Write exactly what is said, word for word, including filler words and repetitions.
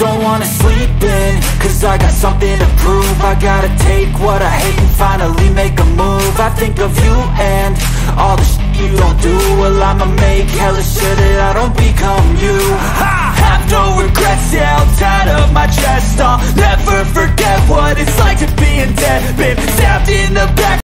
don't wanna sleep in, cause I got something to prove. I gotta take what I hate and finally make a move. I think of you and all the shit you don't do. Well, I'ma make hella sure that I don't become you. I have no regrets, yeah, I'm tired of my